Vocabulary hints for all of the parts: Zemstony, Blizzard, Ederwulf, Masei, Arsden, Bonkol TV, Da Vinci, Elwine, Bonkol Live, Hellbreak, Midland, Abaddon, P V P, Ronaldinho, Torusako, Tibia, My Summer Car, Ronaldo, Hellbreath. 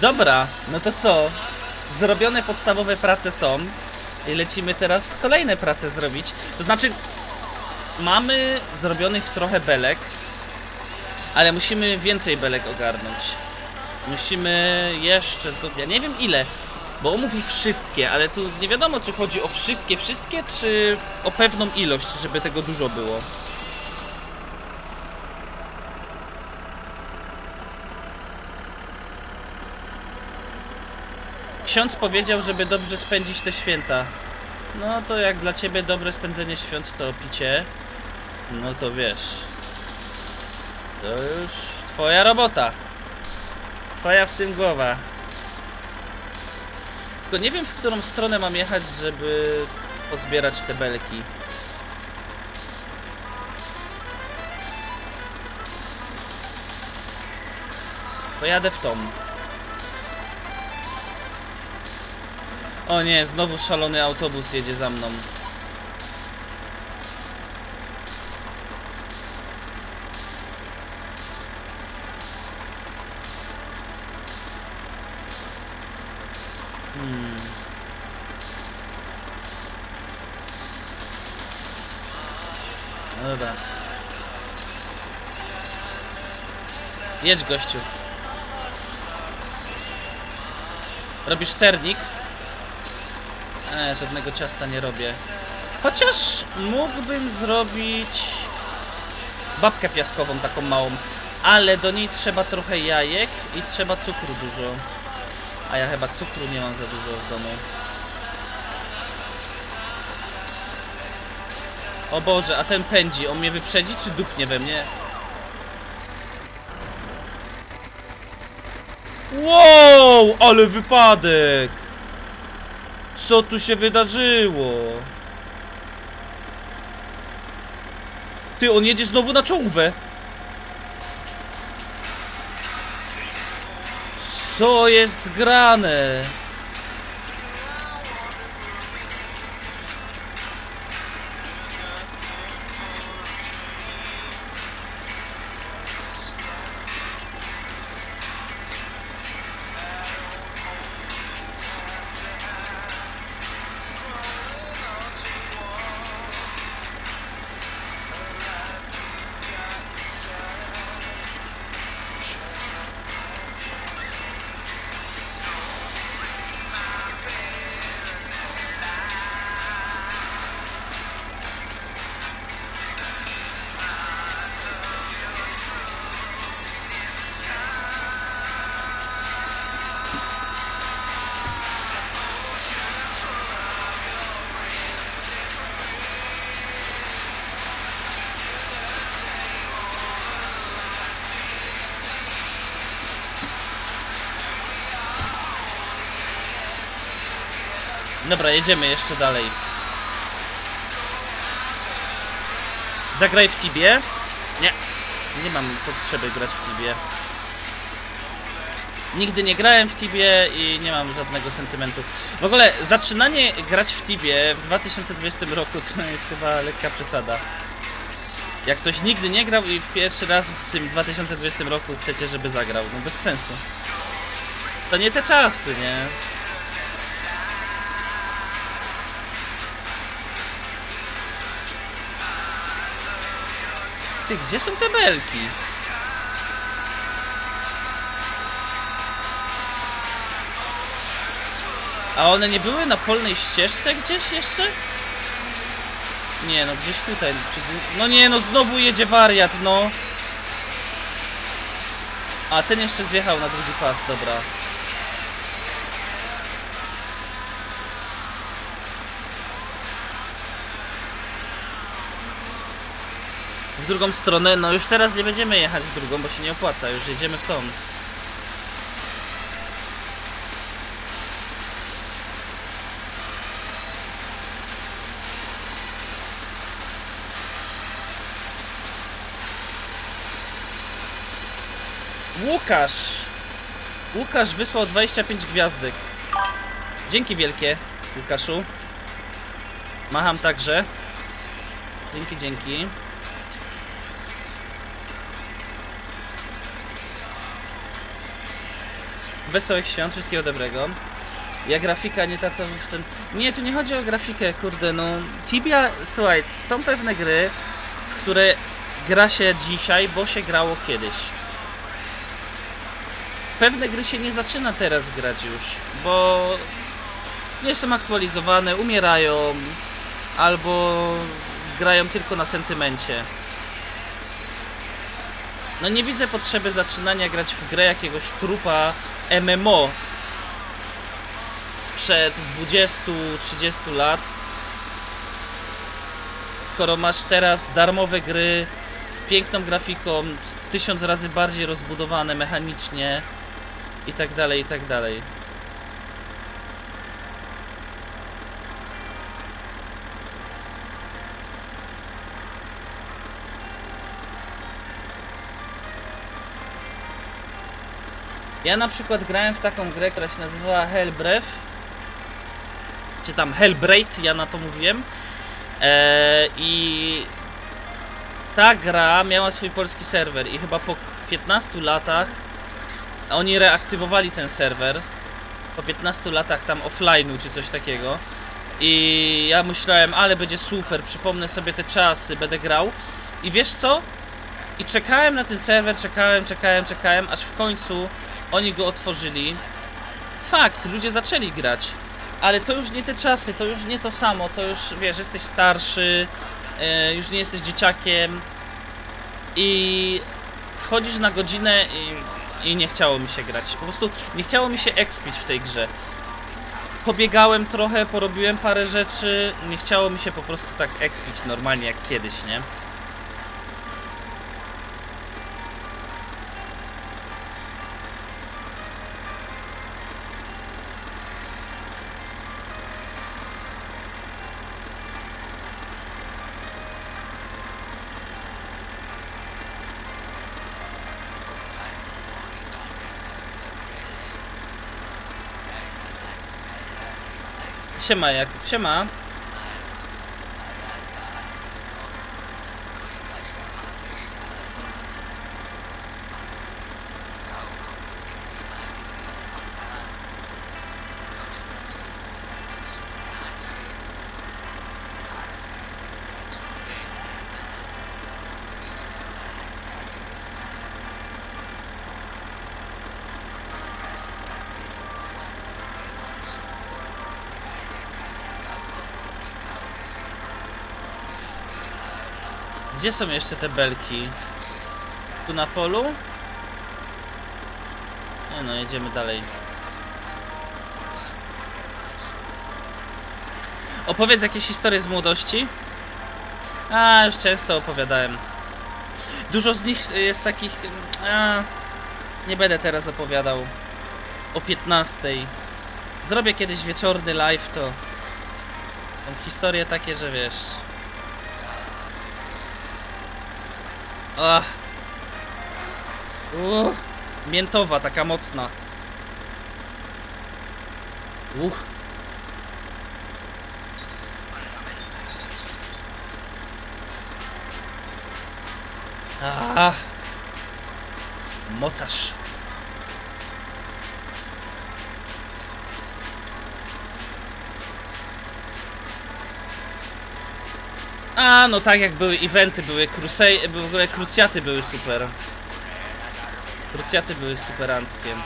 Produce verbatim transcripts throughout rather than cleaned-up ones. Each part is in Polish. Dobra, no to co? Zrobione podstawowe prace są. I lecimy teraz kolejne prace zrobić. To znaczy, mamy zrobionych trochę belek, ale musimy więcej belek ogarnąć. Musimy jeszcze, to ja nie wiem ile, bo on mówi wszystkie, ale tu nie wiadomo, czy chodzi o wszystkie, wszystkie, czy o pewną ilość, żeby tego dużo było. Ksiądz powiedział, żeby dobrze spędzić te święta. No to jak dla ciebie dobre spędzenie świąt to picie, no to wiesz, to już twoja robota. Twoja w tym głowa. Tylko nie wiem, w którą stronę mam jechać, żeby pozbierać te belki. Pojadę w tą. O nie, znowu szalony autobus jedzie za mną. Hmm. Dobra. Jedź, gościu. Robisz sernik? E, żadnego ciasta nie robię. Chociaż mógłbym zrobić babkę piaskową taką małą, ale do niej trzeba trochę jajek i trzeba cukru dużo. A ja chyba cukru nie mam za dużo w domu. O Boże, a ten pędzi. On mnie wyprzedzi, czy dupnie we mnie? Wow, ale wypadek! Co tu się wydarzyło? Ty, on jedzie znowu na czołówę. Co jest grane? Dobra, jedziemy jeszcze dalej. Zagraj w Tibie? Nie, nie mam potrzeby grać w Tibie. Nigdy nie grałem w Tibie i nie mam żadnego sentymentu. W ogóle zaczynanie grać w Tibie w dwa tysiące dwudziestym roku to jest chyba lekka przesada. Jak ktoś nigdy nie grał i w pierwszy raz w tym dwa tysiące dwudziestym roku chcecie, żeby zagrał, no bez sensu. To nie te czasy, nie? Ty, gdzie są te belki? A one nie były na polnej ścieżce gdzieś jeszcze? Nie no, gdzieś tutaj. No nie no, znowu jedzie wariat, no. A ten jeszcze zjechał na drugi pas, dobra. W drugą stronę, no już teraz nie będziemy jechać w drugą, bo się nie opłaca, już jedziemy w tą. Łukasz! Łukasz wysłał dwadzieścia pięć gwiazdek. Dzięki wielkie, Łukaszu. Macham także. Dzięki, dzięki. Wesołych świąt, wszystkiego dobrego. Ja grafika nie ta co w ten... Nie, tu nie chodzi o grafikę, kurde, no... Tibia, słuchaj, są pewne gry, w które gra się dzisiaj, bo się grało kiedyś. W pewne gry się nie zaczyna teraz grać już, bo... nie są aktualizowane, umierają, albo grają tylko na sentymencie. No nie widzę potrzeby zaczynania grać w grę jakiegoś trupa M M O sprzed dwudziestu trzydziestu lat, skoro masz teraz darmowe gry z piękną grafiką, tysiąc razy bardziej rozbudowane mechanicznie i tak dalej, i tak dalej. Ja na przykład grałem w taką grę, która się nazywała Hellbreath, czy tam Hellbreak, ja na to mówiłem. Eee, I ta gra miała swój polski serwer i chyba po piętnastu latach oni reaktywowali ten serwer. Po piętnastu latach tam offline'u czy coś takiego. I ja myślałem, ale będzie super, przypomnę sobie te czasy, będę grał. I wiesz co? I czekałem na ten serwer, czekałem, czekałem, czekałem, aż w końcu oni go otworzyli. Fakt, ludzie zaczęli grać, ale to już nie te czasy, to już nie to samo, to już, wiesz, jesteś starszy, yy, już nie jesteś dzieciakiem i wchodzisz na godzinę i, i nie chciało mi się grać, po prostu nie chciało mi się expić w tej grze. Pobiegałem trochę, porobiłem parę rzeczy, nie chciało mi się po prostu tak expić normalnie jak kiedyś, nie? Siema, Jakub, siema. Gdzie są jeszcze te belki? Tu na polu? Nie no, jedziemy dalej. Opowiedz jakieś historie z młodości? A, już często opowiadałem. Dużo z nich jest takich... A, nie będę teraz opowiadał. O piętnastej. Zrobię kiedyś wieczorny live, to... Mam historie takie, że wiesz... Ach. Uch. Miętowa, taka mocna. Uch. Ach. Mocarz. A, no tak jak były eventy, były krusej, w ogóle krucjaty były super. Krucjaty były superanckie.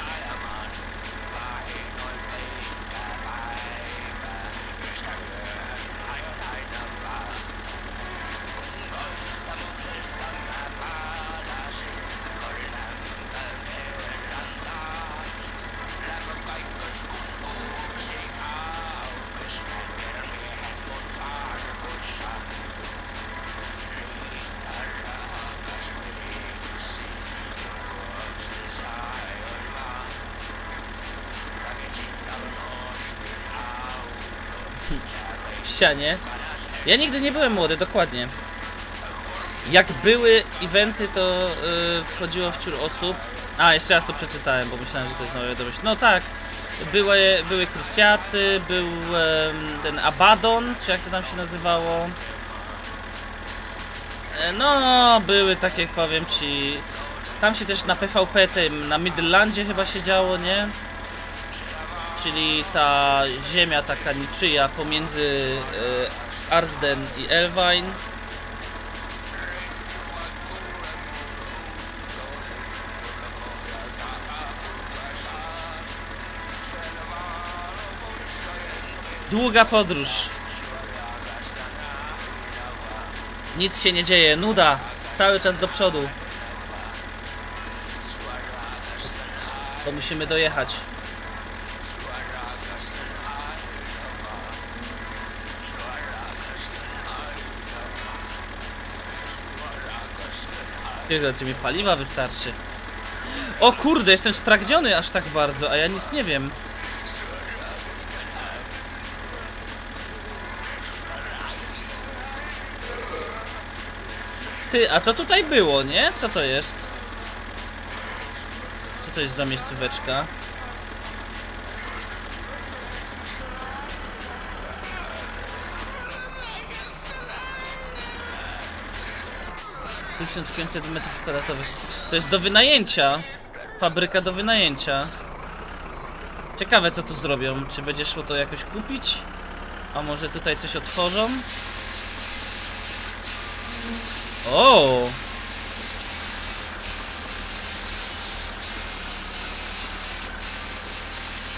Nie? Ja nigdy nie byłem młody, dokładnie. Jak były eventy, to yy, wchodziło w ciur osób. A, jeszcze raz to przeczytałem, bo myślałem, że to jest nowa wiadomość. No tak, były, były krucjaty, był yy, ten Abaddon, czy jak to tam się nazywało. Yy, no, były tak jak powiem ci... Tam się też na P V P, tym na Midlandzie chyba się działo, nie? czyli ta ziemia taka niczyja pomiędzy Arsden i Elwine. Długa podróż. Nic się nie dzieje, nuda. Cały czas do przodu. To musimy dojechać. Gdzie mi paliwa wystarczy. O kurde, jestem spragniony aż tak bardzo, a ja nic nie wiem. Ty, a to tutaj było, nie? Co to jest? Co to jest za miejscóweczka? tysiąc pięćset metrów kwadratowych. To jest do wynajęcia. Fabryka do wynajęcia. Ciekawe co tu zrobią. Czy będzie szło to jakoś kupić? A może tutaj coś otworzą? O!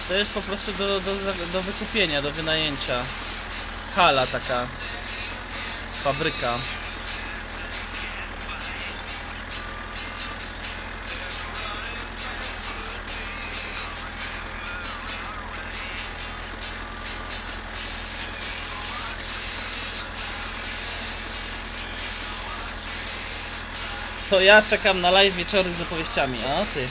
To jest po prostu do, do, do wykupienia, do wynajęcia. Hala taka. Fabryka. To ja czekam na live wieczory z opowieściami. O ty.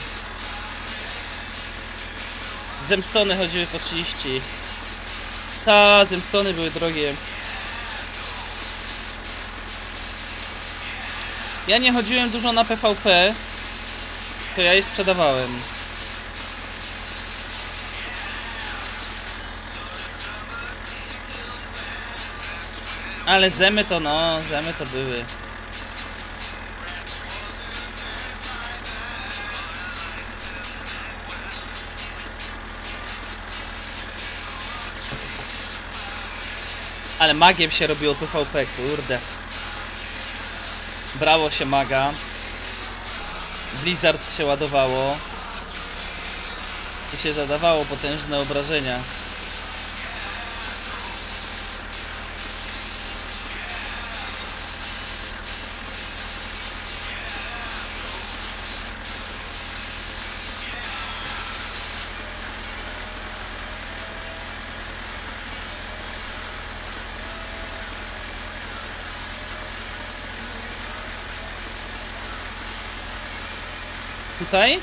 Zemstony chodziły po trzydzieści. Ta, zemstony były drogie. Ja nie chodziłem dużo na P V P. To ja je sprzedawałem. Ale zemy to no, zemy to były. Ale magiem się robiło P V P, kurde. Brało się maga. Blizzard się ładowało. I się zadawało potężne obrażenia. Tutaj?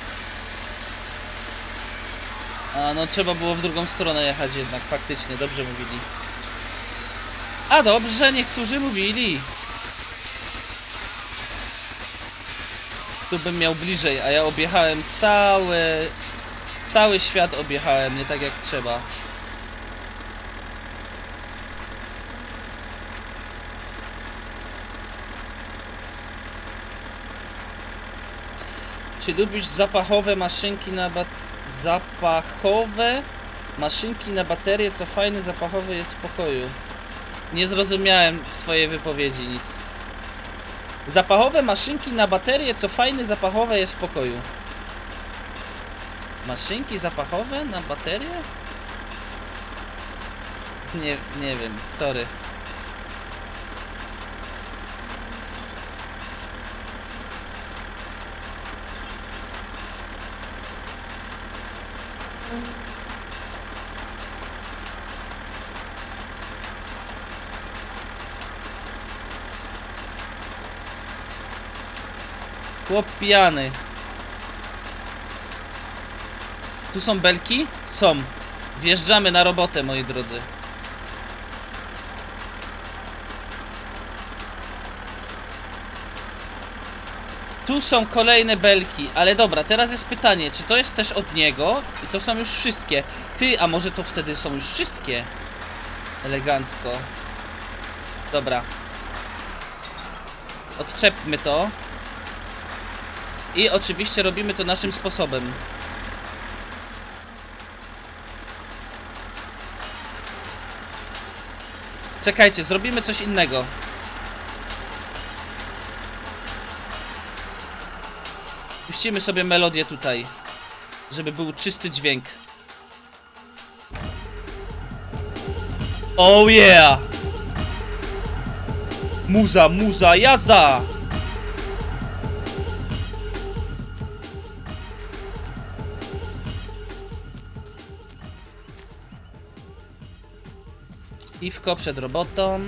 A no trzeba było w drugą stronę jechać jednak, faktycznie, dobrze mówili. A dobrze, niektórzy mówili. Tu bym miał bliżej, a ja objechałem cały... Cały świat objechałem, nie tak jak trzeba. Czy lubisz zapachowe maszynki na ba... zapachowe maszynki na baterie? Co fajny zapachowy jest w pokoju. Nie zrozumiałem swojej wypowiedzi nic. Zapachowe maszynki na baterie? Co fajny zapachowe jest w pokoju. Maszynki zapachowe na baterie? Nie, nie wiem, sorry. Chłop pijany. Tu są belki? Są. Wjeżdżamy na robotę, moi drodzy. Tu są kolejne belki, ale dobra, teraz jest pytanie, czy to jest też od niego? I to są już wszystkie. Ty, a może to wtedy są już wszystkie? Elegancko. Dobra. Odczepmy to. I oczywiście robimy to naszym sposobem. Czekajcie, zrobimy coś innego. Puścimy sobie melodię tutaj, żeby był czysty dźwięk. Oh yeah! Muza, muza, jazda! Piwko przed robotą.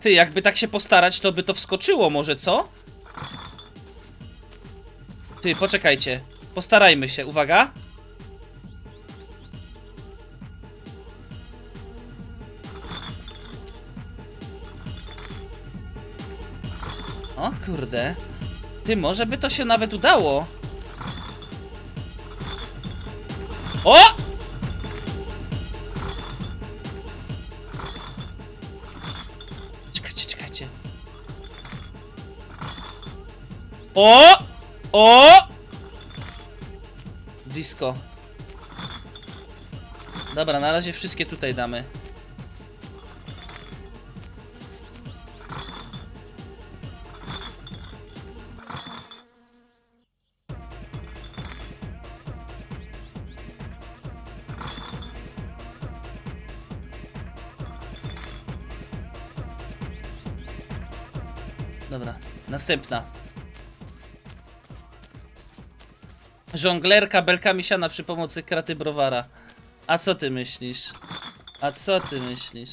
Ty, jakby tak się postarać, to by to wskoczyło może, co? Ty, poczekajcie. Postarajmy się, uwaga. O kurde. Ty, może by to się nawet udało. O! Czekajcie, czekajcie. O! O! Blisko. Dobra, na razie wszystkie tutaj damy. Dobra, następna. Żonglerka belkami siana przy pomocy kraty browara. A co ty myślisz? A co ty myślisz?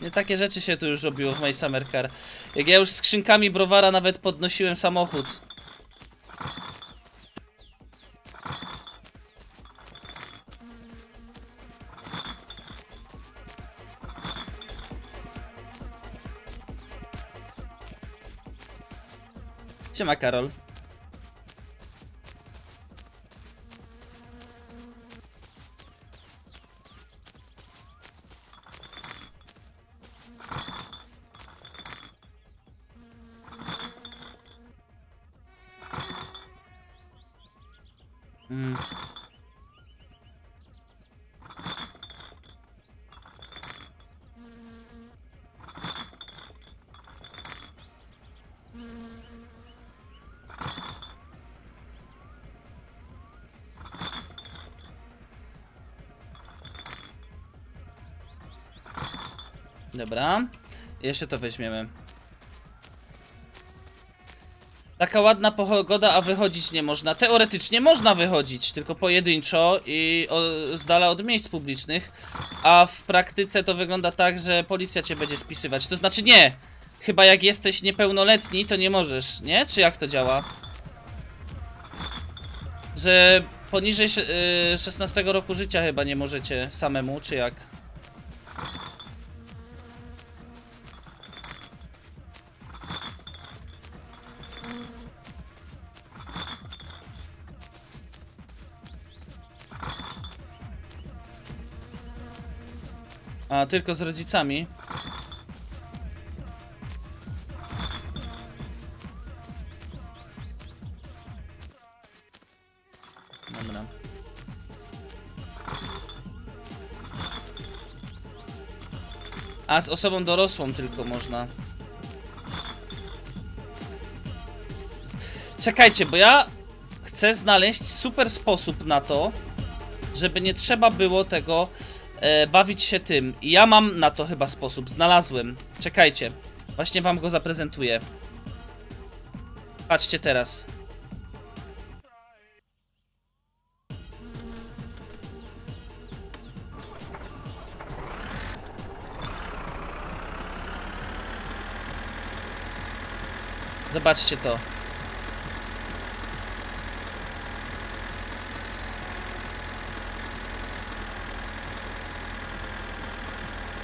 Nie takie rzeczy się tu już robiło w My Summer Car. Jak ja już skrzynkami browara nawet podnosiłem samochód. Siema, Karol. Mm. Dobra, jeszcze to weźmiemy. Taka ładna pogoda, a wychodzić nie można. Teoretycznie można wychodzić, tylko pojedynczo i o, z dala od miejsc publicznych. A w praktyce to wygląda tak, że policja cię będzie spisywać. To znaczy nie! Chyba jak jesteś niepełnoletni, to nie możesz, nie? Czy jak to działa? Że poniżej yy, szesnastego roku życia chyba nie możecie samemu, czy jak? A, tylko z rodzicami. Dobra. A, z osobą dorosłą tylko można. Czekajcie, bo ja chcę znaleźć super sposób na to, żeby nie trzeba było tego... bawić się tym. I ja mam na to chyba sposób. Znalazłem. Czekajcie. Właśnie wam go zaprezentuję. Patrzcie teraz. Zobaczcie to.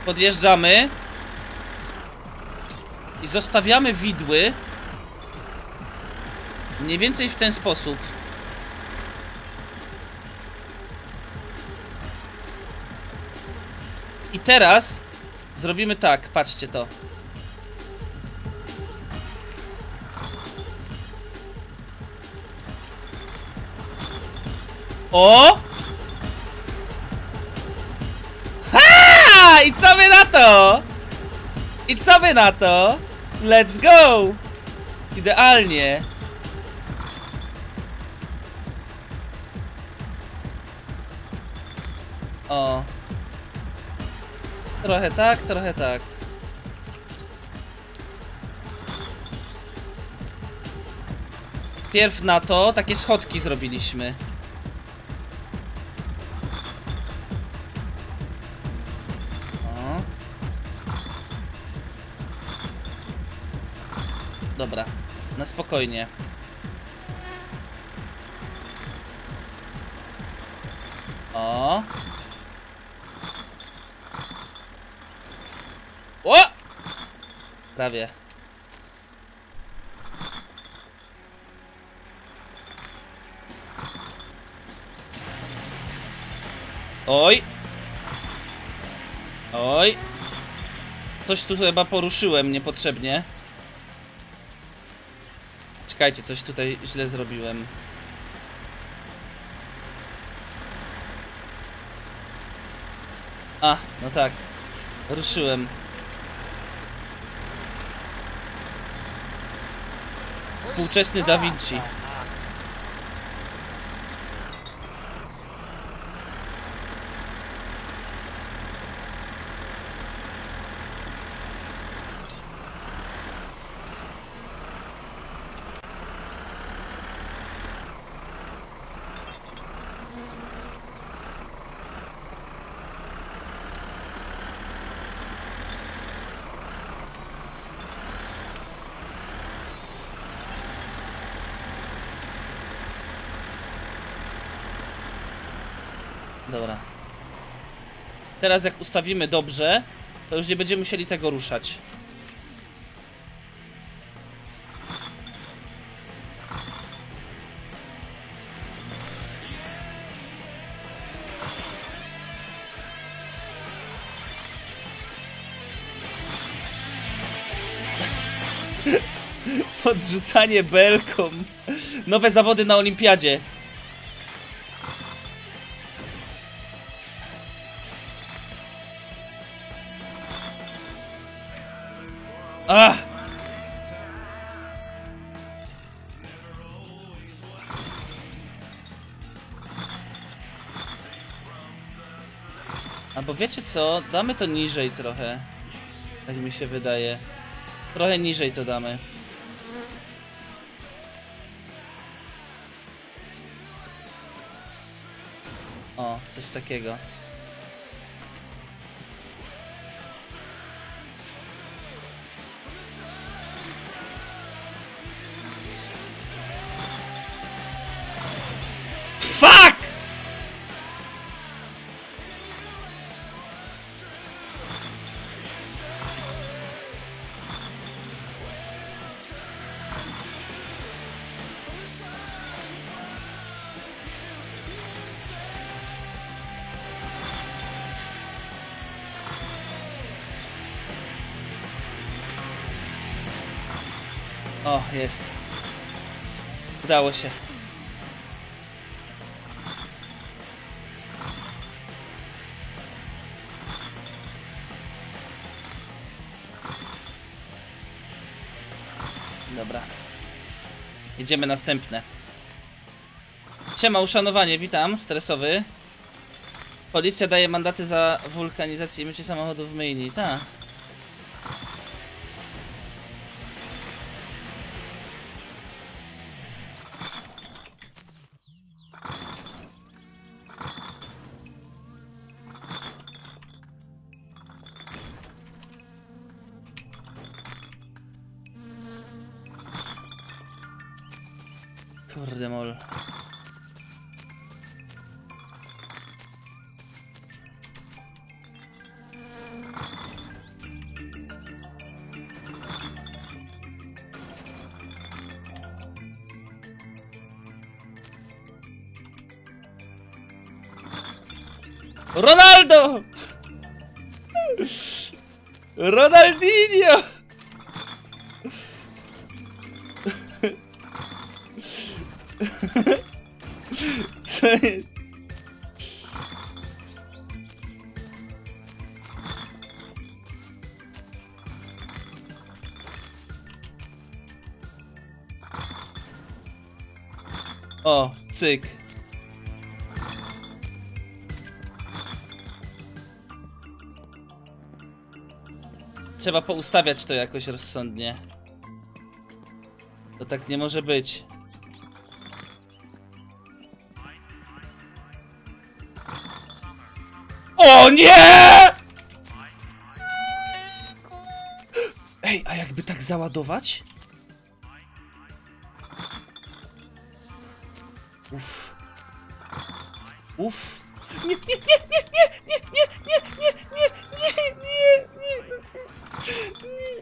Podjeżdżamy i zostawiamy widły mniej więcej w ten sposób. I teraz zrobimy tak, patrzcie to. O! Ha! I co wy na to? I co wy na to? Let's go! Idealnie. O. Trochę tak, trochę tak. Pierw na to takie schodki zrobiliśmy. O. Dobra, na spokojnie. O. O! Prawie. Oj! Oj! Coś tu chyba poruszyłem niepotrzebnie. Czekajcie, coś tutaj źle zrobiłem. A, no tak. Ruszyłem. Współczesny Da Vinci. Dobra. Teraz jak ustawimy dobrze, to już nie będziemy musieli tego ruszać. Podrzucanie belką. Nowe zawody na olimpiadzie. Ah! A bo wiecie co? Damy to niżej trochę. Tak mi się wydaje. Trochę niżej to damy. O, coś takiego. O, jest. Udało się. Dobra. Jedziemy następne. Siema, uszanowanie, witam, stresowy. Policja daje mandaty za wulkanizację i mycie samochodów w myjni, tak. Kurde mol. Ronaldo! Ronaldinho! Co jest? O, cyk. Trzeba poustawiać to jakoś rozsądnie. To tak nie może być. O nie! Ej, a jakby tak załadować? Uff. Uff. Nie, nie, nie, nie, nie, nie, nie, nie, nie, nie, nie, nie, nie, nie.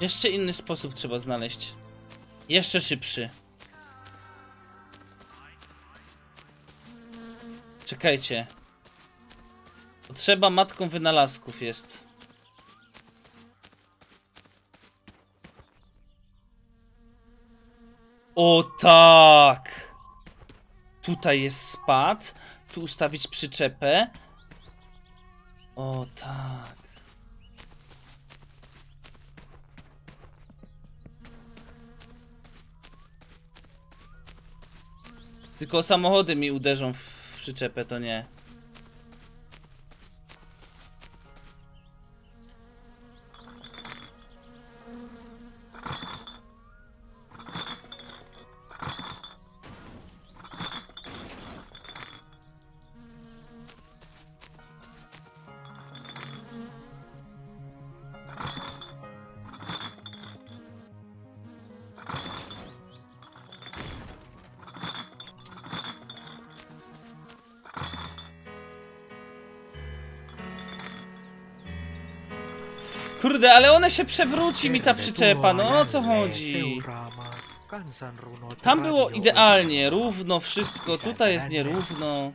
Jeszcze inny sposób trzeba znaleźć. Jeszcze szybszy. Czekajcie. Potrzeba matką wynalazków jest. O tak! Tutaj jest spad. Tu ustawić przyczepę. O tak. Tylko samochody mi uderzą w przyczepę, to nie. Kurde, ale one się przewróci mi ta przyczepa, no o co chodzi? Tam było idealnie, równo wszystko, tutaj jest nierówno.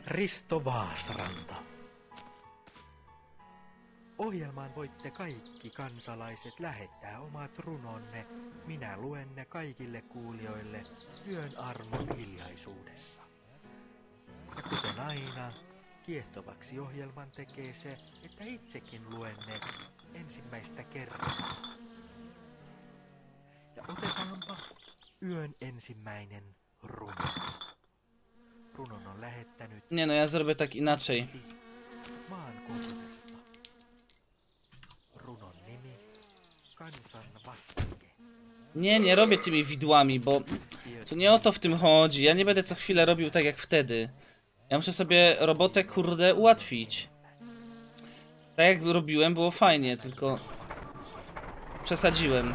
Ohjelmaan voitte kaikki kansalaiset lähettää omat runonne. Minä luen ne kaikille kuulijoille yön armon hiljaisuudessa. Ja kuten aina, kiehtovaksi ohjelman tekee se, että itsekin luen ne. Ensimmäistä kertaa. Ja otetaanpa yön ensimmäinen runo. Runon on lähettänyt... Nie, no ja zrobię tak inaczej. Maan kokoisesta. Runon nimi kansan vastike. Nie, nie robię tymi widłami, bo to nie o to w tym chodzi. Ja nie będę co chwilę robił tak jak wtedy. Ja muszę sobie robotę, kurde, ułatwić. Tak jak robiłem, było fajnie, tylko przesadziłem.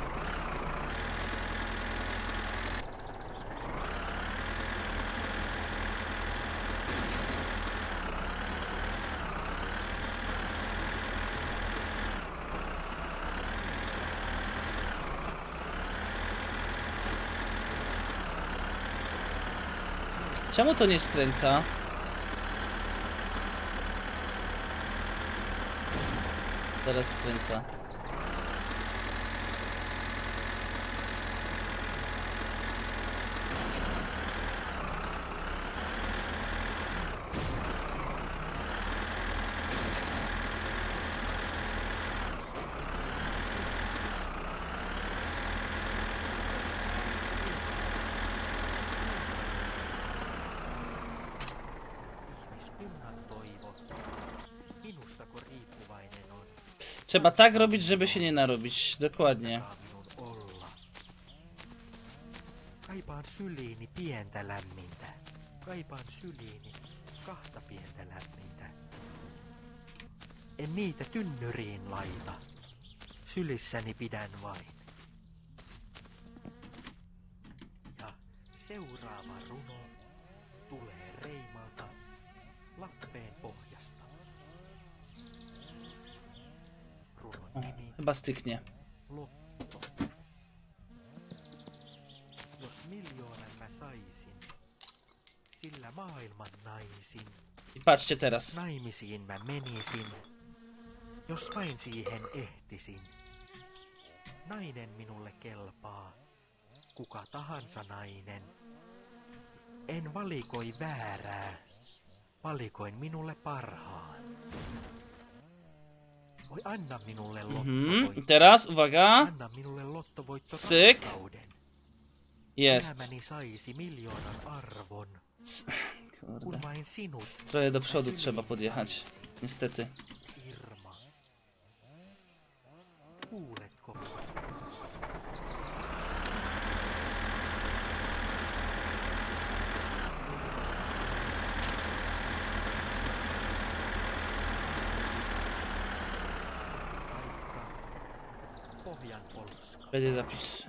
Czemu to nie skręca? Teraz skręca. Trzeba tak robić, żeby się nie narobić. Dokładnie. En niitä tynnyriin laita. Sylissäni pidän vain. Ja seuraava runo tulee Reimalta Lappeen pohjasta. Runon nimi... Chyba styknie. Lotto. Jos miljoonan mä saisin, sillä maailman naisin. I patrzcie teraz. Naimisiin mä menisin. Jos vain siihen ehtisin. Nainen minulle kelpaa. Kuka tahansa nainen. En valikoi väärää. Valikoin minulle parhaan. Voi anna minulle lottovoitto. Mm-hmm. Teraz, uwaga. Anna minulle lottovoitto rakkauden. Jest. Elämäni saisi miljoonan arvon. Kun vain sinut. Trochę do przodu trzeba podjechać. Niestety. Będzie zapis.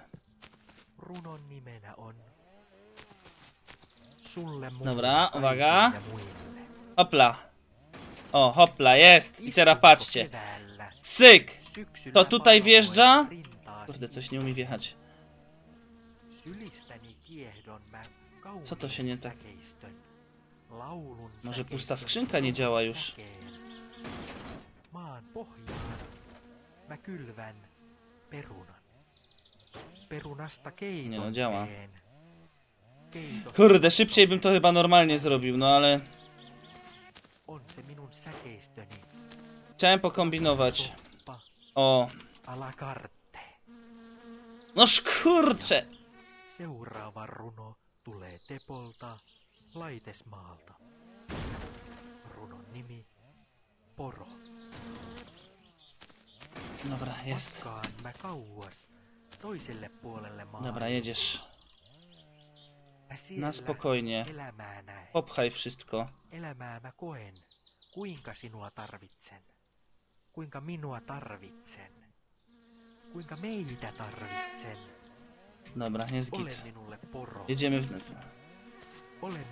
Dobra, uwaga. Hopla. O, hopla, jest. I teraz patrzcie. Cyk. To tutaj wjeżdża. Kurde, coś nie umie wjechać. Co to się nie tak? Może pusta skrzynka nie działa już. Nie no, działa. Kurde, szybciej bym to chyba normalnie zrobił, no ale... Chciałem pokombinować. O. No szkurcze! Seuraava runo tulee Tepolta Laitesmaalta. Runon nimi Poro. Dobra, jest. Dobra, jedziesz. Na spokojnie. Popchaj wszystko. Kuinka sinua tarvitsen. Kuinka minua tarvitsen. Kuinka meitä tarvitsen. Dobra, jest git. Jedziemy w nas.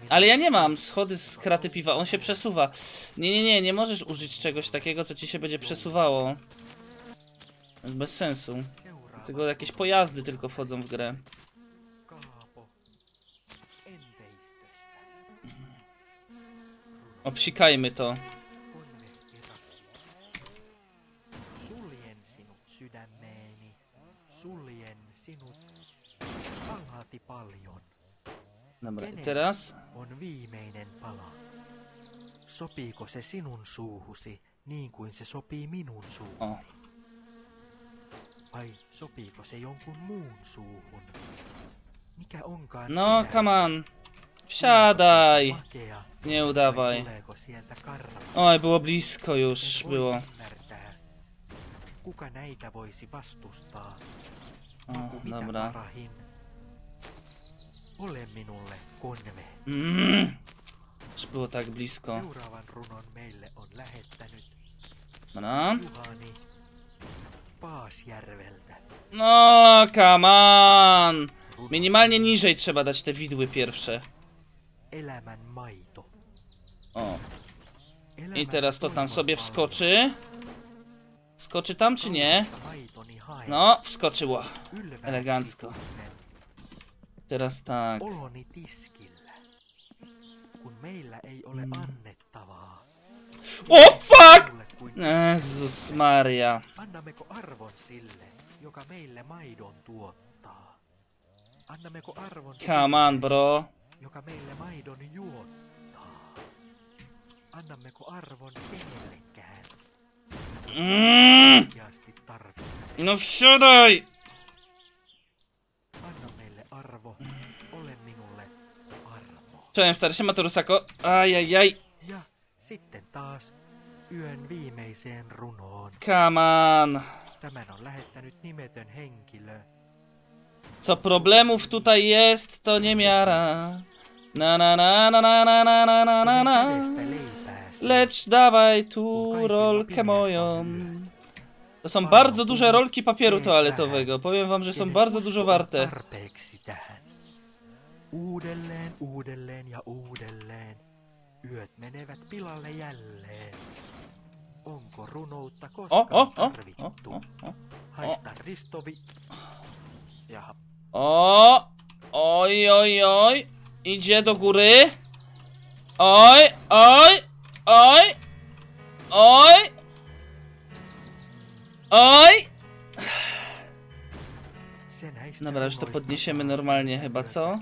Ale ja nie mam schody z kraty piwa, on się przesuwa. Nie, nie, nie, nie możesz użyć czegoś takiego, co ci się będzie przesuwało. Bez sensu. Dlatego jakieś pojazdy tylko wchodzą w grę. Obsikajmy to. Dobra, i teraz? On viimeinen pala. Sopiiko se sinun suuhusi, niin kuin se sopii minun suuhuni? Vai sopiiko se jonkun muun suuhun? Mikä onkaan? No, come on. Wsiadaj. Nie udawaj. Oj, było blisko już, było. Kuka näitä voisi vastustaa? O, dobra. Ole minulle konve. Mm. Już było tak blisko. Seuraavan runon meille on lähettänyt. Dobra. No, come on. Minimalnie niżej trzeba dać te widły pierwsze. O. I teraz to tam sobie wskoczy. Skoczy tam czy nie? No, wskoczyło. Elegancko. Teraz tak. O fuck! Jezus Maria. Come on, bro. Joka meille maidon juottaa. Annammeko arvon kenellekään? Mm. No wsiadaj! Anna meille arvo. Ole minulle armo. Czołem, stary, siema, Torusako. Ajajaj. Ja sitten taas Yön viimeiseen runoon. Come on. Tämän on lähettänyt nimetön henkilö. Co problemów tutaj jest, to nie miara. Na na na na na na na na na na na. Lecz dawaj tu rolkę moją. To są bardzo duże rolki papieru toaletowego. Powiem wam, że są bardzo dużo warte. Uudelleen, uudelleen ja uudelleen. Yöt menevät pilalle jälleen. Onko runoutta koskaan tarvittu? Haista ristovi. Jaha. O, oj, oj, oj. Idzie do góry. Oj, oj, oj, oj. Oj! Dobra, już to podniesiemy normalnie chyba, co?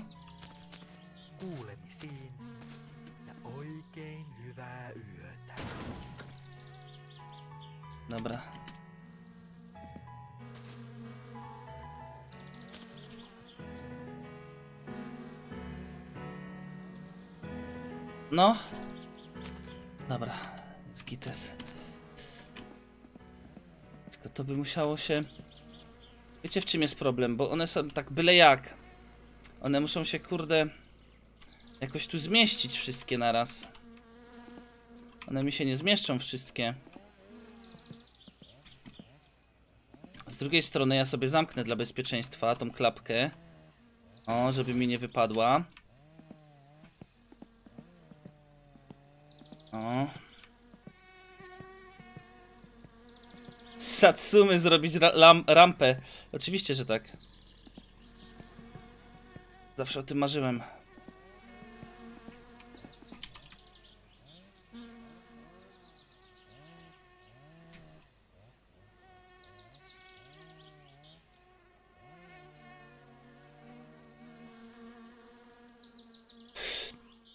Dobra. No. Dobra, jest gites. Tylko to by musiało się... Wiecie, w czym jest problem? Bo one są tak byle jak. One muszą się, kurde, jakoś tu zmieścić wszystkie naraz. One mi się nie zmieszczą wszystkie. Z drugiej strony ja sobie zamknę dla bezpieczeństwa tą klapkę. O, żeby mi nie wypadła. O. Satsumy zrobić ra rampę. Oczywiście, że tak. Zawsze o tym marzyłem.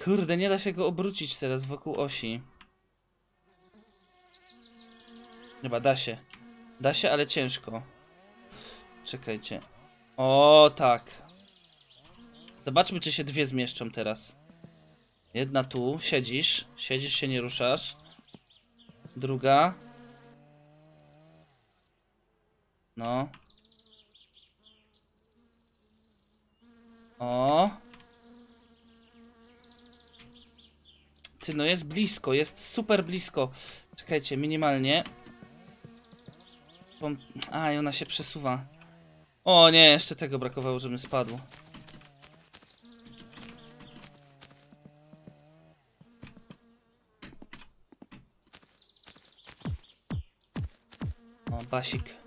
Kurde, nie da się go obrócić teraz wokół osi. Chyba da się. Da się, ale ciężko. Czekajcie. O, tak. Zobaczmy, czy się dwie zmieszczą teraz. Jedna tu. Siedzisz. Siedzisz, się nie ruszasz. Druga. No. O. Ty, no jest blisko. Jest super blisko. Czekajcie, minimalnie. A, i ona się przesuwa. O nie, jeszcze tego brakowało, żebym spadł. O, basik.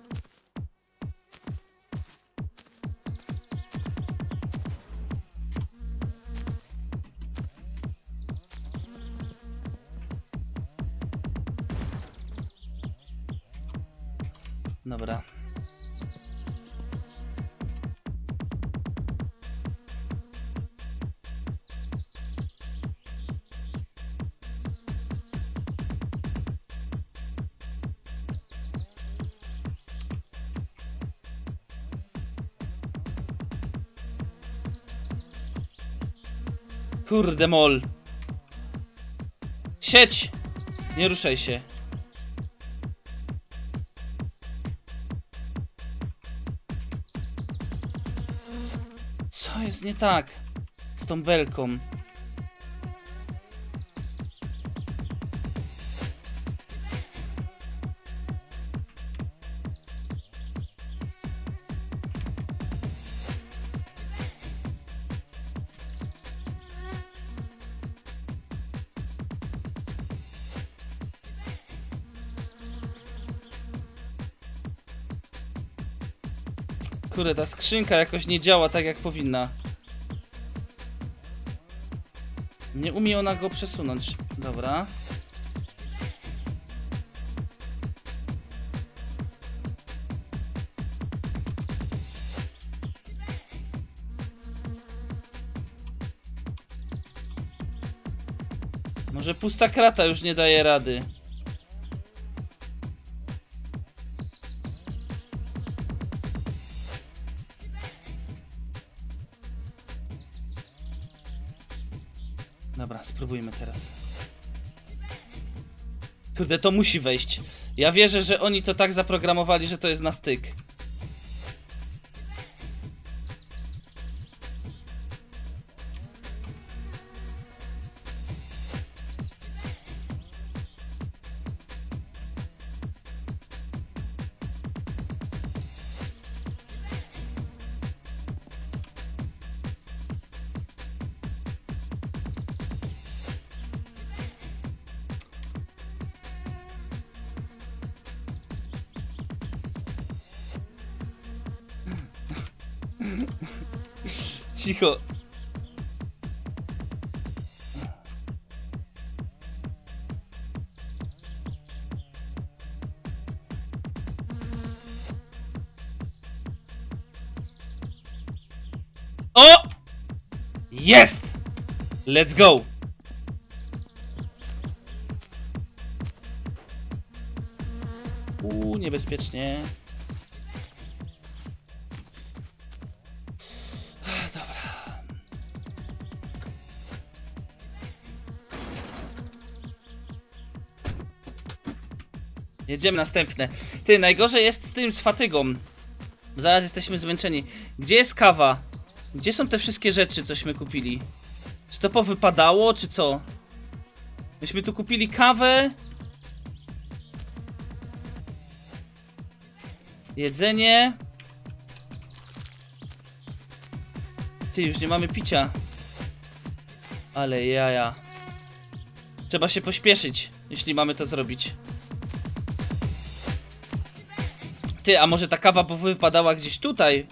Dobra. Kurde mol. Siedź! Nie ruszaj się. Jest nie tak z tą belką. Kurde, ta skrzynka jakoś nie działa tak, jak powinna. Nie umie ona go przesunąć. Dobra. Może pusta krata już nie daje rady. Dobra, spróbujmy teraz. Kurde, to musi wejść. Ja wierzę, że oni to tak zaprogramowali, że to jest na styk. Cicho. O! Jest! Let's go! Uuu, niebezpiecznie. Jedziemy następne. Ty, najgorzej jest z tym, z fatygą. Zaraz jesteśmy zmęczeni. Gdzie jest kawa? Gdzie są te wszystkie rzeczy, cośmy kupili? Czy to powypadało, czy co? Myśmy tu kupili kawę. Jedzenie. Ty, już nie mamy picia. Ale jaja. Trzeba się pośpieszyć, jeśli mamy to zrobić. Ty, a może ta kawa wypadała gdzieś tutaj?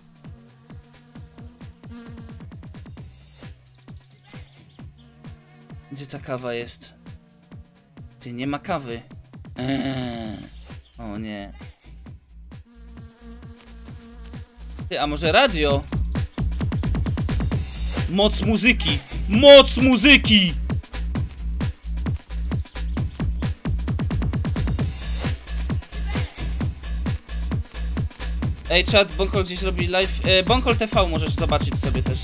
Gdzie ta kawa jest? Ty, nie ma kawy. Eee. O nie. Ty, a może radio? Moc muzyki! Moc muzyki! Ej, czat, Bonkol gdzieś robi live. E, Bonkol T V możesz zobaczyć sobie też.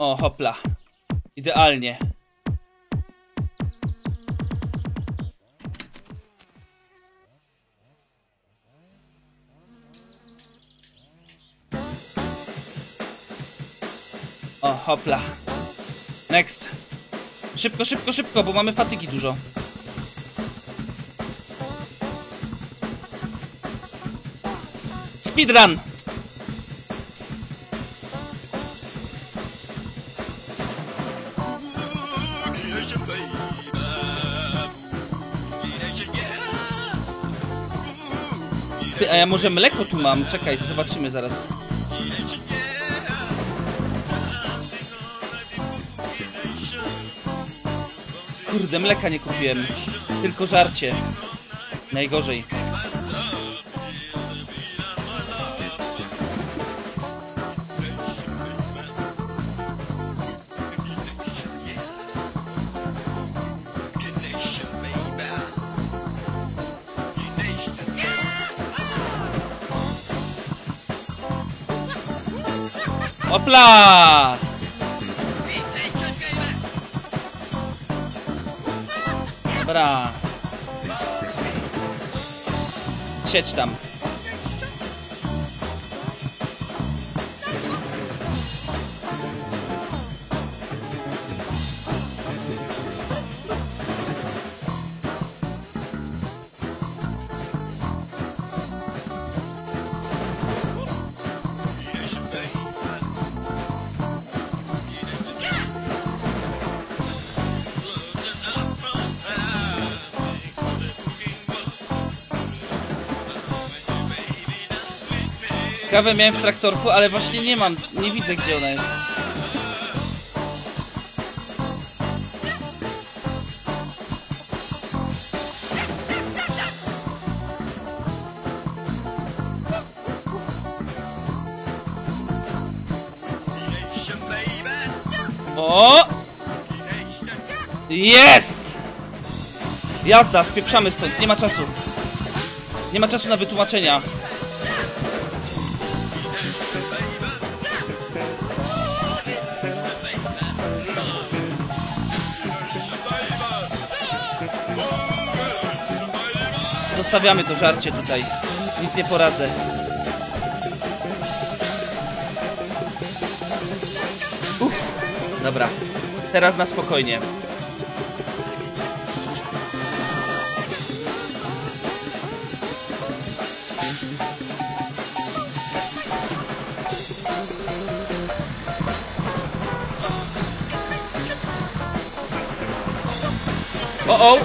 O, hopla. Idealnie. O, hopla. Next. Szybko, szybko, szybko, bo mamy fatygi dużo. Speedrun! A ja może mleko tu mam? Czekaj, zobaczymy zaraz. Kurde, mleka nie kupiłem. Tylko żarcie. Najgorzej. Opla! Dobra. Siedź tam. Kawę miałem w traktorku, ale właśnie nie mam, nie widzę gdzie ona jest. O! Jest! Jazda, spieprzamy stąd, nie ma czasu. Nie ma czasu na wytłumaczenia. Zostawiamy to żarcie tutaj. Nic nie poradzę. Uff, dobra. Teraz na spokojnie. O, o!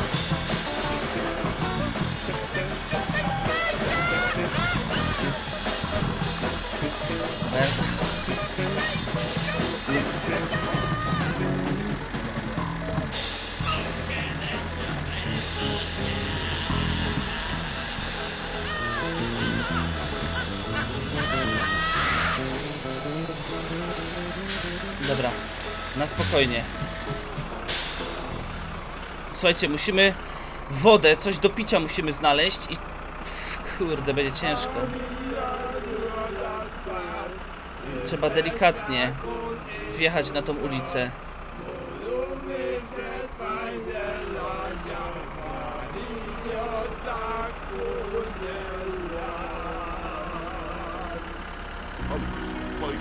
Dobra, na spokojnie. Słuchajcie, musimy wodę, coś do picia musimy znaleźć i... Pff, kurde, będzie ciężko. Trzeba delikatnie wjechać na tą ulicę.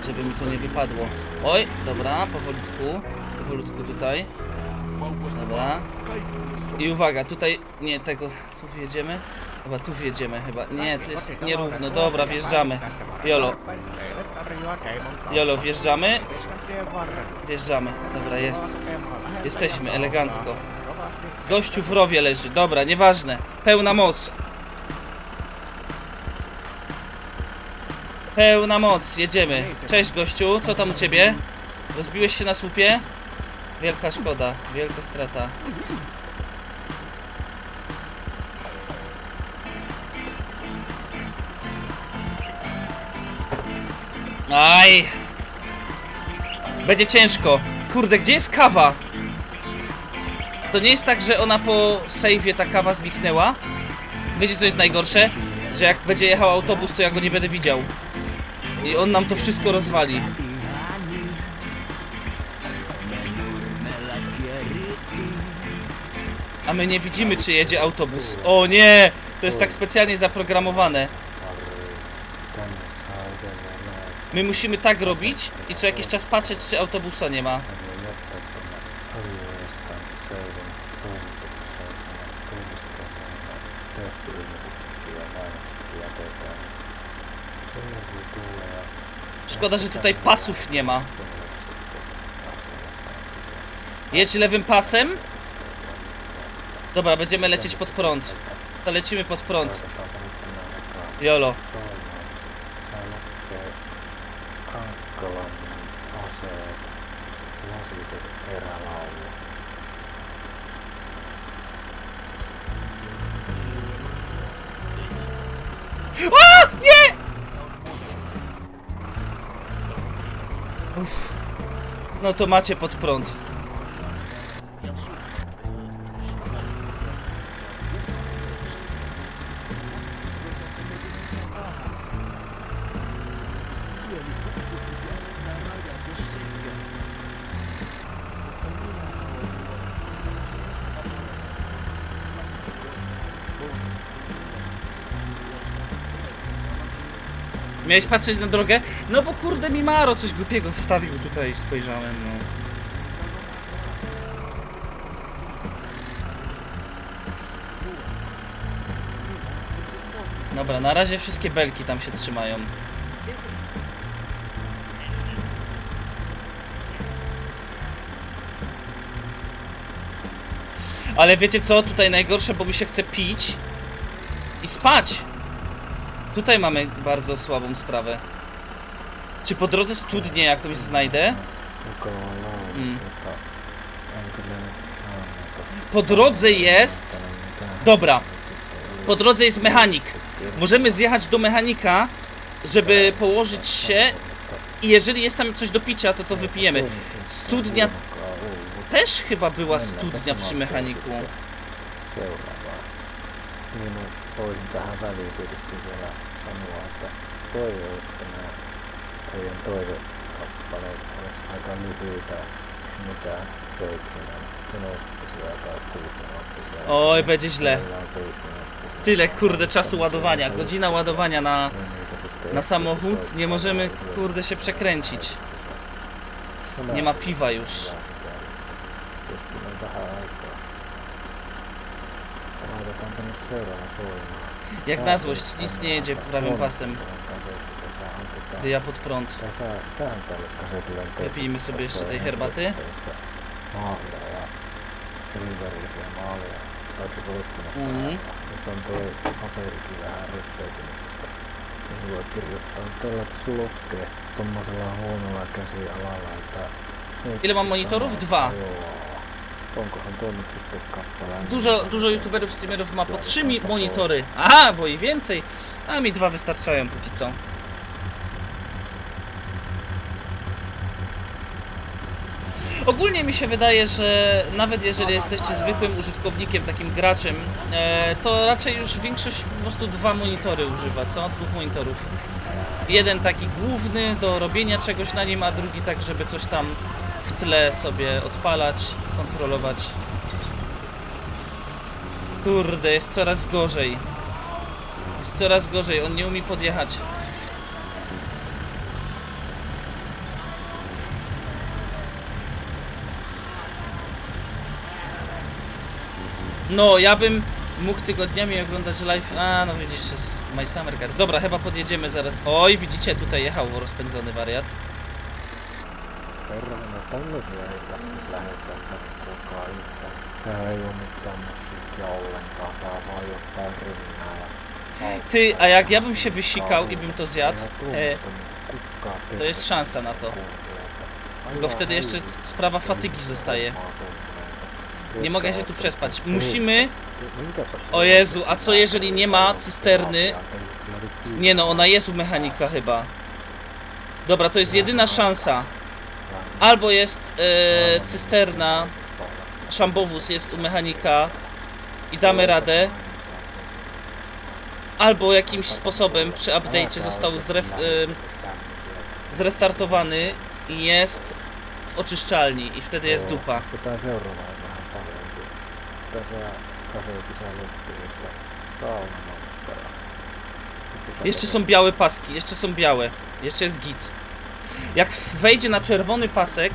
Żeby mi to nie wypadło. Oj, dobra, powolutku. Powolutku tutaj. Dobra. I uwaga, tutaj... Nie, tego... Tu wjedziemy? Chyba tu wjedziemy chyba. Nie, to jest nierówno. Dobra, wjeżdżamy. Jolo. Jolo, wjeżdżamy. Wjeżdżamy. Dobra, jest. Jesteśmy, elegancko. Gościu w rowie leży. Dobra, nieważne. Pełna moc. Pełna moc, jedziemy. Cześć gościu, co tam u ciebie? Rozbiłeś się na słupie? Wielka szkoda, wielka strata. Aj! Będzie ciężko. Kurde, gdzie jest kawa? To nie jest tak, że ona po sejwie ta kawa zniknęła? Wiecie co jest najgorsze? Że jak będzie jechał autobus, to ja go nie będę widział. I on nam to wszystko rozwali. A my nie widzimy, czy jedzie autobus. O nie! To jest tak specjalnie zaprogramowane. My musimy tak robić i co jakiś czas patrzeć, czy autobusa nie ma. Szkoda, że tutaj pasów nie ma. Jedź lewym pasem. Dobra, będziemy lecieć pod prąd. To lecimy pod prąd. Jolo. O! Nie! Uff. No to macie pod prąd. Miałeś patrzeć na drogę? No bo kurde mi Maro coś głupiego wstawił tutaj, spojrzałem, no. Dobra, na razie wszystkie belki tam się trzymają. Ale wiecie co? Tutaj najgorsze, bo mi się chce pić i spać. Tutaj mamy bardzo słabą sprawę. Czy po drodze studnię jakąś znajdę? Hmm. Po drodze jest... Dobra. Po drodze jest mechanik. Możemy zjechać do mechanika, żeby położyć się I jeżeli jest tam coś do picia, to to wypijemy. Studnia... Też chyba była studnia przy mechaniku. Oj, będzie źle. Tyle, kurde, czasu ładowania. Godzina ładowania na, na samochód. Nie możemy, kurde, się przekręcić. Nie ma piwa już. Jak na złość, nic nie jedzie prawym pasem. Dyja pod prąd. Wypijmy sobie jeszcze tej herbaty. Mm. Ile mam monitorów? Dwa. Dużo, dużo youtuberów, streamerów ma po trzy monitory. Aha, bo i więcej. A mi dwa wystarczają póki co. Ogólnie mi się wydaje, że nawet jeżeli jesteście zwykłym użytkownikiem, takim graczem, to raczej już większość po prostu dwa monitory używa, co? Dwóch monitorów. Jeden taki główny do robienia czegoś na nim, a drugi tak, żeby coś tam w tle sobie odpalać, kontrolować. Kurde, jest coraz gorzej. Jest coraz gorzej, on nie umie podjechać. No, ja bym mógł tygodniami oglądać live... A, no widzisz, z My Summer Car. Dobra, chyba podjedziemy zaraz. Oj, widzicie, tutaj jechał rozpędzony wariat. Ty, a jak ja bym się wysikał i bym to zjadł, e, to jest szansa na to. Bo wtedy jeszcze sprawa fatygi zostaje. Nie mogę się tu przespać. Musimy... O Jezu, a co jeżeli nie ma cysterny? Nie no, ona jest u mechanika chyba. Dobra, to jest jedyna szansa. Albo jest e, cysterna, szambowóz jest u mechanika i damy radę. Albo jakimś sposobem przy update'cie został zref, e, zrestartowany i jest w oczyszczalni i wtedy jest dupa. Jeszcze są białe paski, jeszcze są białe, jeszcze jest git. Jak wejdzie na czerwony pasek,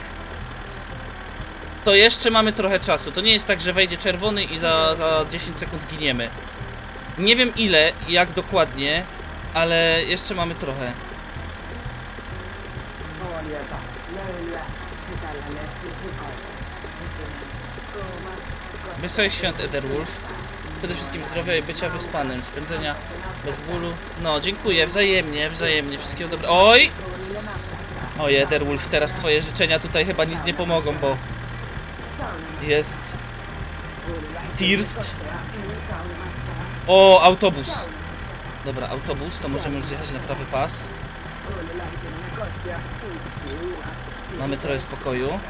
to jeszcze mamy trochę czasu. To nie jest tak, że wejdzie czerwony i za, za dziesięć sekund giniemy. Nie wiem ile, jak dokładnie, ale jeszcze mamy trochę. Wesołych świąt, Ederwulf. Przede wszystkim zdrowia i bycia wyspanym, spędzenia bez bólu. No, dziękuję, wzajemnie, wzajemnie, wszystkiego dobrego. Oj! Oj, Ederwulf, teraz twoje życzenia tutaj chyba nic nie pomogą, bo jest... Tirst. O, autobus. Dobra, autobus, to możemy już zjechać na prawy pas. Mamy trochę spokoju.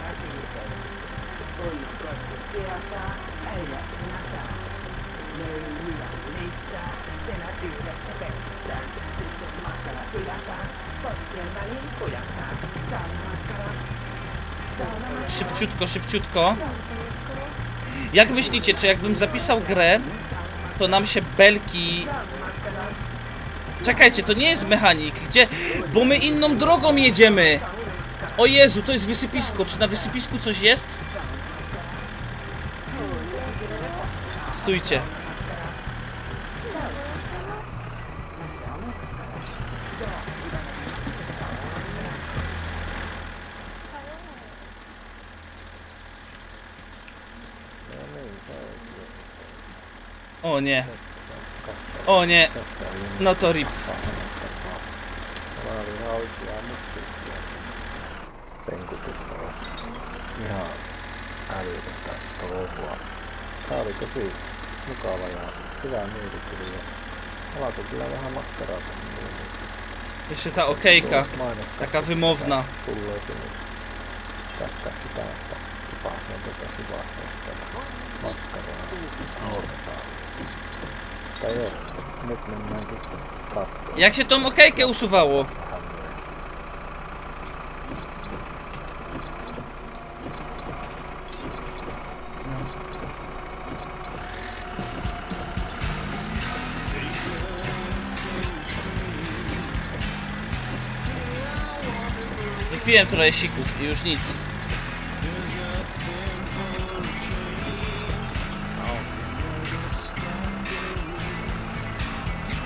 Szybciutko, szybciutko. Jak myślicie, czy jakbym zapisał grę, to nam się belki... Czekajcie, to nie jest mechanik, gdzie... Bo my inną drogą jedziemy. O Jezu, to jest wysypisko. Czy na wysypisku coś jest? Stójcie. O nie. O nie. No to rip. Jeszcze ta okejka, taka wymowna. Jak się tą okejkę usuwało? Wypiłem trochę sików i już nic.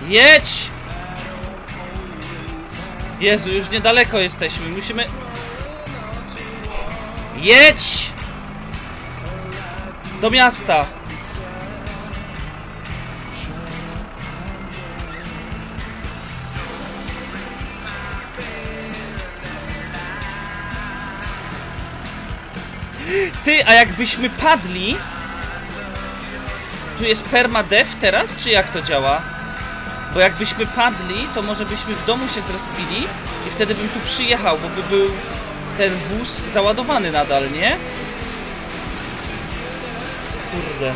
Jedź! Jezu, już niedaleko jesteśmy, musimy... Jedź! Do miasta! Ty, a jakbyśmy padli... Tu jest permadeath teraz, czy jak to działa? Bo jakbyśmy padli, to może byśmy w domu się zrespili i wtedy bym tu przyjechał, bo by był ten wóz załadowany nadal, nie? Kurde.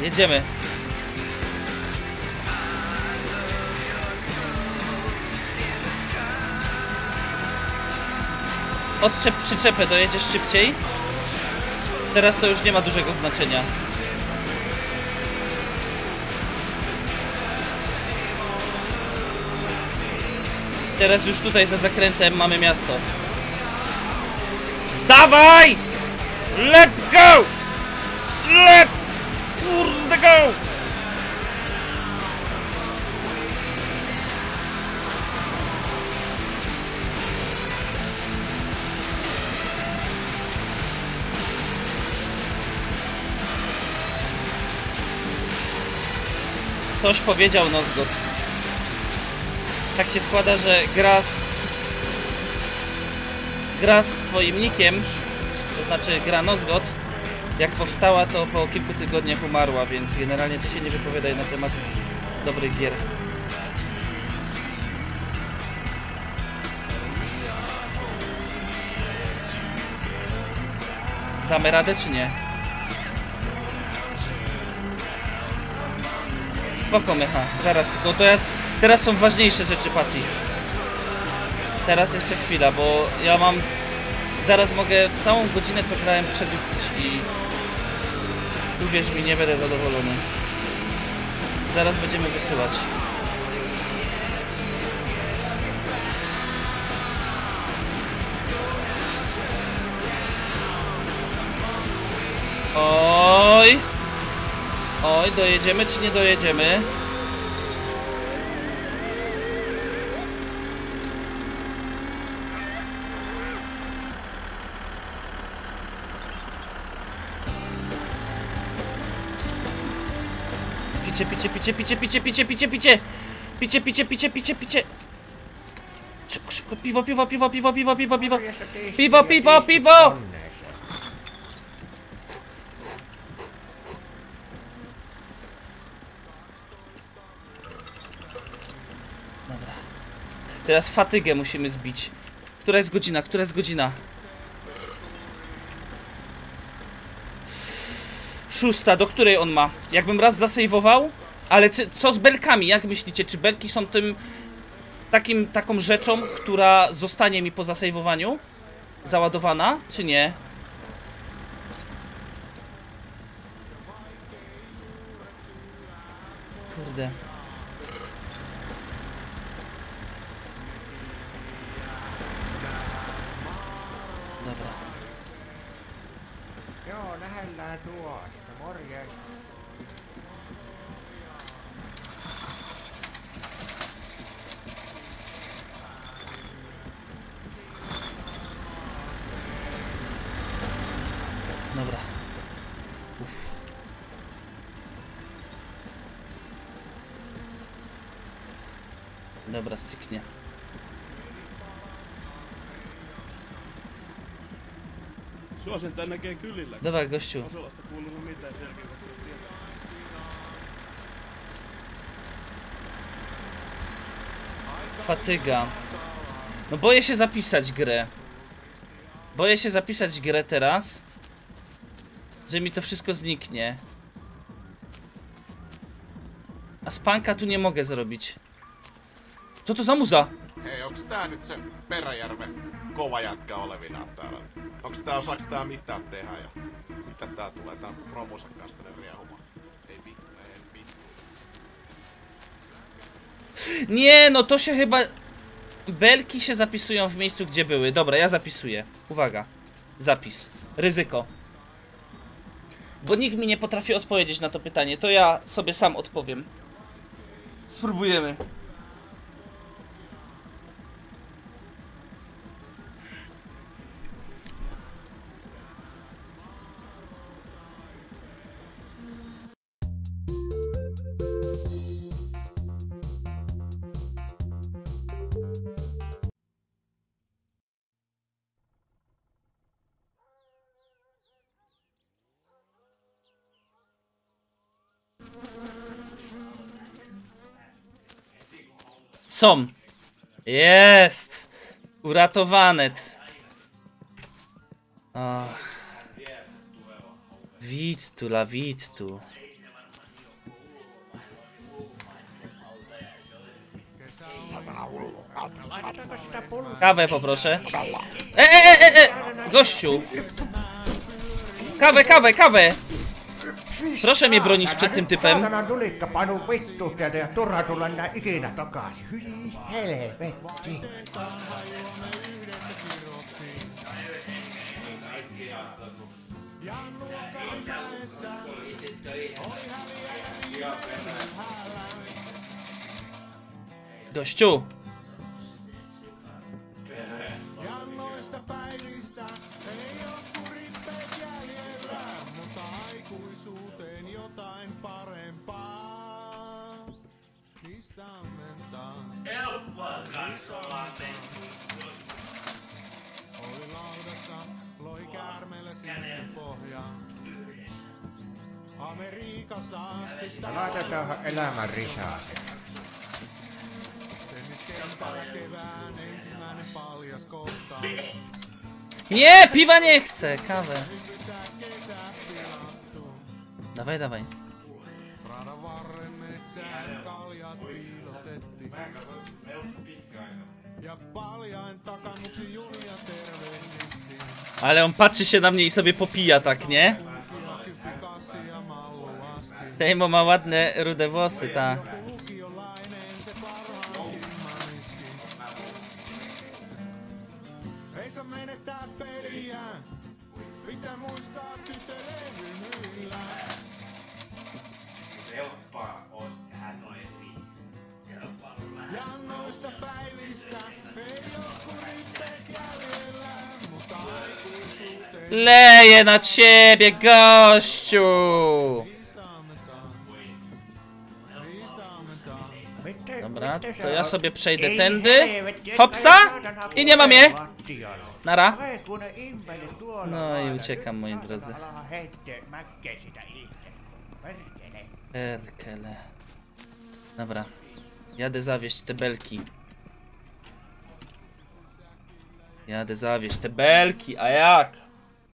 Jedziemy. Odczep przyczepę, dojedziesz szybciej. Teraz to już nie ma dużego znaczenia. Teraz już tutaj za zakrętem mamy miasto. Dawaj! Let's go! Let's go! Kurde go! Ktoś powiedział no zgod. Tak się składa, że gra z... gra z twoim nikiem, to znaczy gra no zgod. Jak powstała, to po kilku tygodniach umarła, więc generalnie ty się nie wypowiadaj na temat dobrych gier. Damy radę czy nie? Spoko, mycha. Zaraz, tylko teraz, teraz są ważniejsze rzeczy, Patty. Teraz jeszcze chwila, bo ja mam... Zaraz mogę całą godzinę, co grałem, przedłużyć i... Uwierz mi, nie będę zadowolony. Zaraz będziemy wysyłać. Oj! Oj, dojedziemy czy nie dojedziemy? Picie, picie, picie, picie, picie, picie, picie, picie, picie, picie, picie, picie, picie. Szybko, szybko, piwo, piwo, piwo, piwo, piwo, piwo, piwo, piwo, piwo, piwo. Dobra. Teraz fatygę musimy zbić. Która jest godzina? Która jest godzina? Szósta, do której on ma? Jakbym raz zasejwował? Ale czy, co z belkami? Jak myślicie? Czy belki są tym... Takim, taką rzeczą, która zostanie mi po zasejwowaniu? Załadowana? Czy nie? Kurde. Dobra. Dobra, styknie. Suosin tän näkee kylillä. Dobra, gościu. Asulasta kuuluu mitään selkeästi. Fatyga. No boję się zapisać grę. Boję się zapisać grę teraz, że mi to wszystko zniknie. A spanka tu nie mogę zrobić. Co to za muza? Hei, onks tää nyt se Peräjärven kova jätkä olevinaan täällä? Onks tää, osaks tää mitään tehdä ja mitä tää tulee? Tää on promusakkaasta ne riehuma. Ei mitään. Nie, no to się chyba... Belki się zapisują w miejscu, gdzie były. Dobra, ja zapisuję. Uwaga. Zapis. Ryzyko. Bo nikt mi nie potrafi odpowiedzieć na to pytanie. To ja sobie sam odpowiem. Spróbujemy. Są. Jest. Uratowane. Ach. Wit tu, la wit tu. Kawę poproszę. E, e, e, e, e. Gościu. Kawę, kawę, kawę. Proszę mnie bronić przed tym typem. Gościu. Laitetaan elämän risaa. Nie, piwa nie chcę, kawę. Dawaj, dawaj. Ale on patrzy się na mnie i sobie popija, tak, nie? Tejmo ma ładne rude włosy, ta. Leje nad siebie, gościu! Dobra, to ja sobie przejdę tędy. Hopsa! I nie ma mnie! Nara! No i uciekam, moi drodzy. Perkele. Dobra. Jadę zawieźć te belki. Jadę zawieźć te belki, a jak?